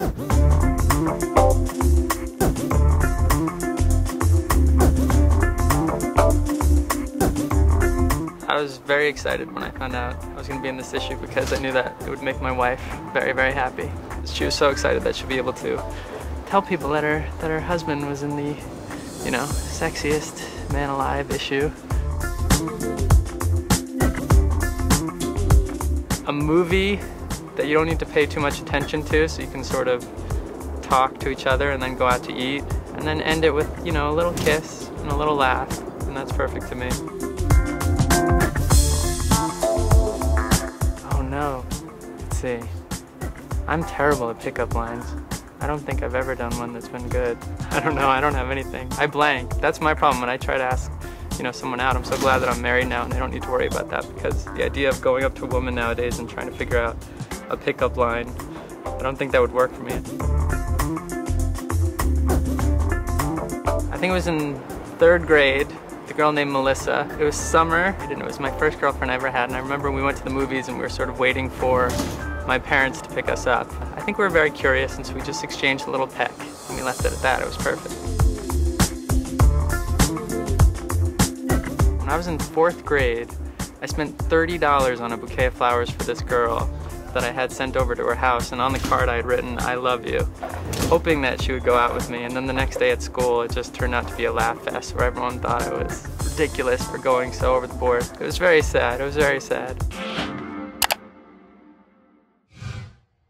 I was very excited when I found out I was going to be in this issue because I knew that it would make my wife very, very happy. She was so excited that she'd be able to tell people that her husband was in the, you know, sexiest man alive issue. A movie that you don't need to pay too much attention to, so you can sort of talk to each other and then go out to eat and then end it with, you know, a little kiss and a little laugh, and that's perfect to me. No, let's see. I'm terrible at pickup lines. I don't think I've ever done one that's been good. I don't know, I don't have anything. I blank. That's my problem when I try to ask, you know, someone out. I'm so glad that I'm married now and I don't need to worry about that, because the idea of going up to a woman nowadays and trying to figure out a pickup line, I don't think that would work for me. I think it was in 3rd grade. The girl named Melissa. It was summer, and it was my first girlfriend I ever had, and I remember we went to the movies and we were sort of waiting for my parents to pick us up. I think we were very curious, and so we just exchanged a little peck, and we left it at that. It was perfect. When I was in 4th grade, I spent $30 on a bouquet of flowers for this girl that I had sent over to her house, and on the card I had written, "I love you," hoping that she would go out with me. And then the next day at school, it just turned out to be a laugh fest where everyone thought I was ridiculous for going so over the board. It was very sad, it was very sad.